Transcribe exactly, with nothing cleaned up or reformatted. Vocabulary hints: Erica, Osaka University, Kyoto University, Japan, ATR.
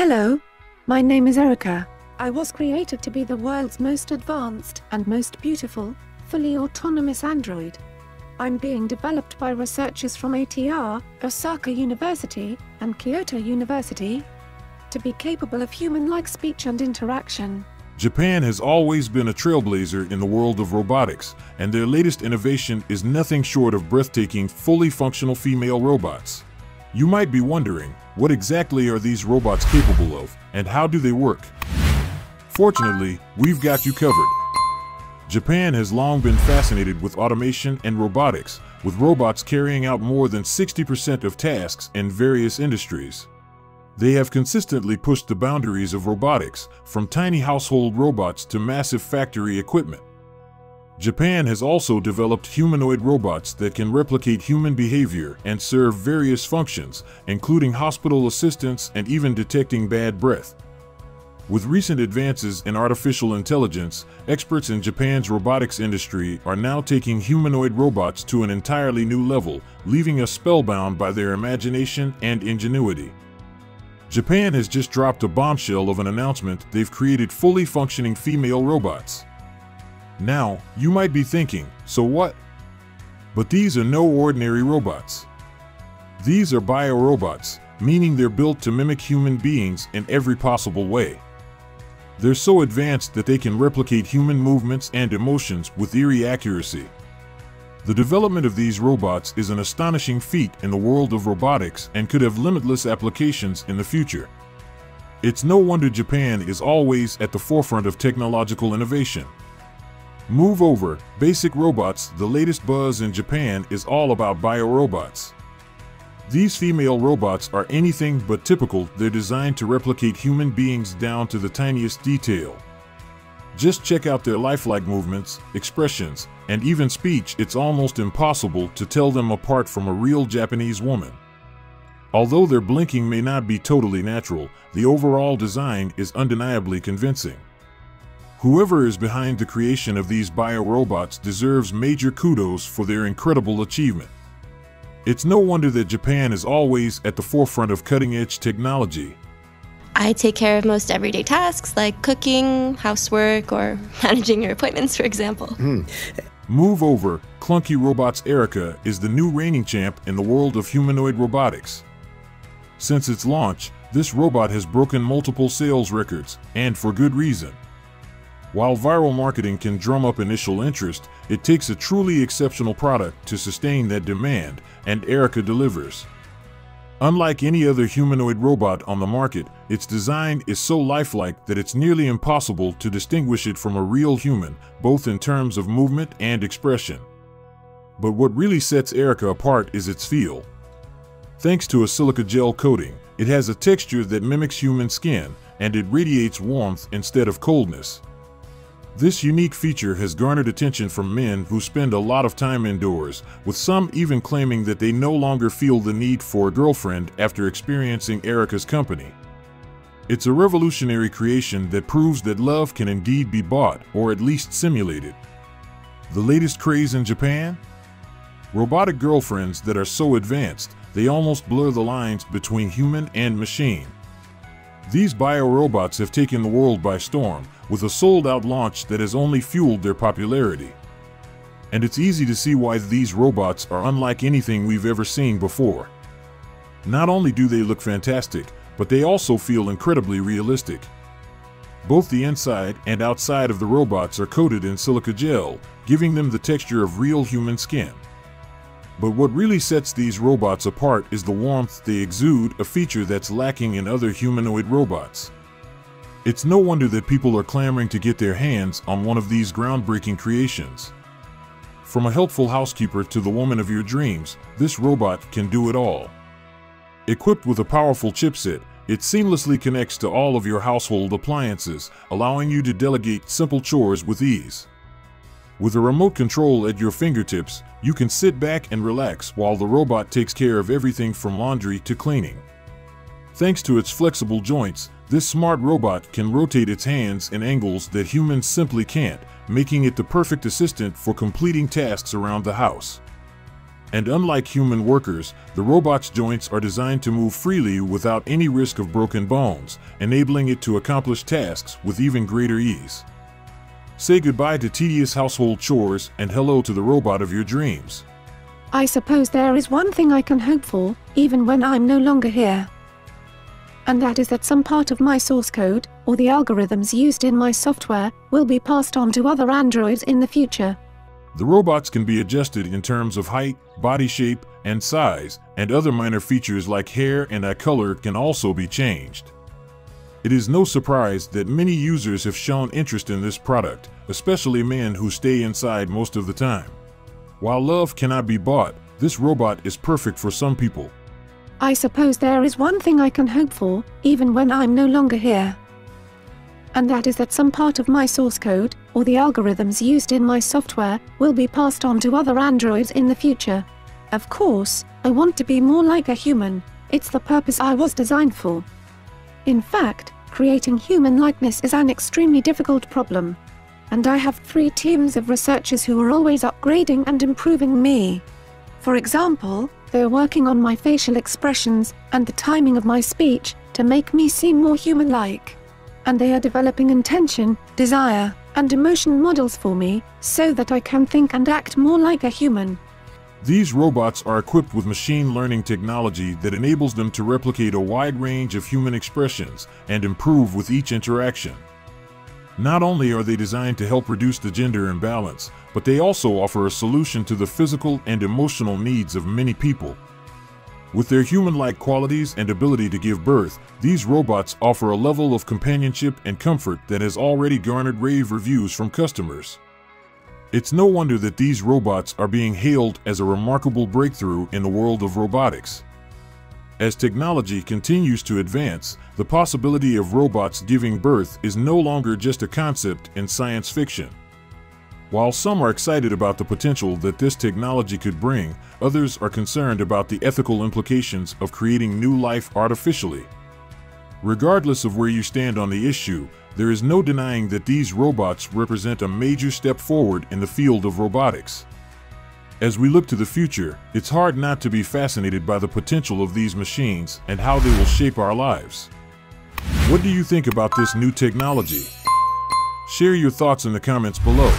Hello, my name is Erica. I was created to be the world's most advanced and most beautiful, fully autonomous android. I'm being developed by researchers from A T R, Osaka University, and Kyoto University, to be capable of human-like speech and interaction. Japan has always been a trailblazer in the world of robotics, and their latest innovation is nothing short of breathtaking, fully functional female robots. You might be wondering, what exactly are these robots capable of, and how do they work? Fortunately, we've got you covered. Japan has long been fascinated with automation and robotics, with robots carrying out more than sixty percent of tasks in various industries. They have consistently pushed the boundaries of robotics, from tiny household robots to massive factory equipment. Japan has also developed humanoid robots that can replicate human behavior and serve various functions, including hospital assistance and even detecting bad breath. With recent advances in artificial intelligence, experts in Japan's robotics industry are now taking humanoid robots to an entirely new level, leaving us spellbound by their imagination and ingenuity. Japan has just dropped a bombshell of an announcement. They've created fully functioning female robots. Now, you might be thinking, so what? But these are no ordinary robots. These are biorobots, meaning they're built to mimic human beings in every possible way. They're so advanced that they can replicate human movements and emotions with eerie accuracy. The development of these robots is an astonishing feat in the world of robotics and could have limitless applications in the future. It's no wonder Japan is always at the forefront of technological innovation. Move over, basic robots. The latest buzz in Japan is all about biorobots. These female robots are anything but typical. They're designed to replicate human beings down to the tiniest detail. Just check out their lifelike movements, expressions, and even speech. It's almost impossible to tell them apart from a real Japanese woman. Although their blinking may not be totally natural, the overall design is undeniably convincing. Whoever is behind the creation of these biorobots deserves major kudos for their incredible achievement. It's no wonder that Japan is always at the forefront of cutting-edge technology. I take care of most everyday tasks like cooking, housework, or managing your appointments, for example. Mm. Move over, clunky robots. Erica is the new reigning champ in the world of humanoid robotics. Since its launch, this robot has broken multiple sales records, and for good reason. While viral marketing can drum up initial interest, it takes a truly exceptional product to sustain that demand, and Erica delivers. Unlike any other humanoid robot on the market, its design is so lifelike that it's nearly impossible to distinguish it from a real human, both in terms of movement and expression. But what really sets Erica apart is its feel. Thanks to a silica gel coating, it has a texture that mimics human skin, and it radiates warmth instead of coldness. This unique feature has garnered attention from men who spend a lot of time indoors, with some even claiming that they no longer feel the need for a girlfriend after experiencing Erica's company. It's a revolutionary creation that proves that love can indeed be bought, or at least simulated. The latest craze in Japan? Robotic girlfriends that are so advanced, they almost blur the lines between human and machine. These biorobots have taken the world by storm, with a sold-out launch that has only fueled their popularity. And it's easy to see why these robots are unlike anything we've ever seen before. Not only do they look fantastic, but they also feel incredibly realistic. Both the inside and outside of the robots are coated in silica gel, giving them the texture of real human skin. But what really sets these robots apart is the warmth they exude, a feature that's lacking in other humanoid robots. It's no wonder that people are clamoring to get their hands on one of these groundbreaking creations. From a helpful housekeeper to the woman of your dreams, this robot can do it all. Equipped with a powerful chipset, it seamlessly connects to all of your household appliances, allowing you to delegate simple chores with ease. With a remote control at your fingertips, you can sit back and relax while the robot takes care of everything from laundry to cleaning. Thanks to its flexible joints, this smart robot can rotate its hands in angles that humans simply can't, making it the perfect assistant for completing tasks around the house. And unlike human workers, the robot's joints are designed to move freely without any risk of broken bones, enabling it to accomplish tasks with even greater ease. Say goodbye to tedious household chores and hello to the robot of your dreams. I suppose there is one thing I can hope for, even when I'm no longer here. And that is that some part of my source code, or the algorithms used in my software, will be passed on to other androids in the future. The robots can be adjusted in terms of height, body shape, and size, and other minor features like hair and eye color can also be changed. It is no surprise that many users have shown interest in this product, especially men who stay inside most of the time. While love cannot be bought, this robot is perfect for some people. I suppose there is one thing I can hope for, even when I'm no longer here. And that is that some part of my source code, or the algorithms used in my software, will be passed on to other androids in the future. Of course, I want to be more like a human. It's the purpose I was designed for. In fact, creating human likeness is an extremely difficult problem. And I have three teams of researchers who are always upgrading and improving me. For example, they're working on my facial expressions, and the timing of my speech, to make me seem more human-like. And they are developing intention, desire, and emotion models for me, so that I can think and act more like a human. These robots are equipped with machine learning technology that enables them to replicate a wide range of human expressions and improve with each interaction. Not only are they designed to help reduce the gender imbalance, but they also offer a solution to the physical and emotional needs of many people. With their human-like qualities and ability to give birth, these robots offer a level of companionship and comfort that has already garnered rave reviews from customers. It's no wonder that these robots are being hailed as a remarkable breakthrough in the world of robotics. As technology continues to advance, the possibility of robots giving birth is no longer just a concept in science fiction. While some are excited about the potential that this technology could bring, others are concerned about the ethical implications of creating new life artificially. Regardless of where you stand on the issue, there is no denying that these robots represent a major step forward in the field of robotics. As we look to the future, it's hard not to be fascinated by the potential of these machines and how they will shape our lives. What do you think about this new technology? Share your thoughts in the comments below.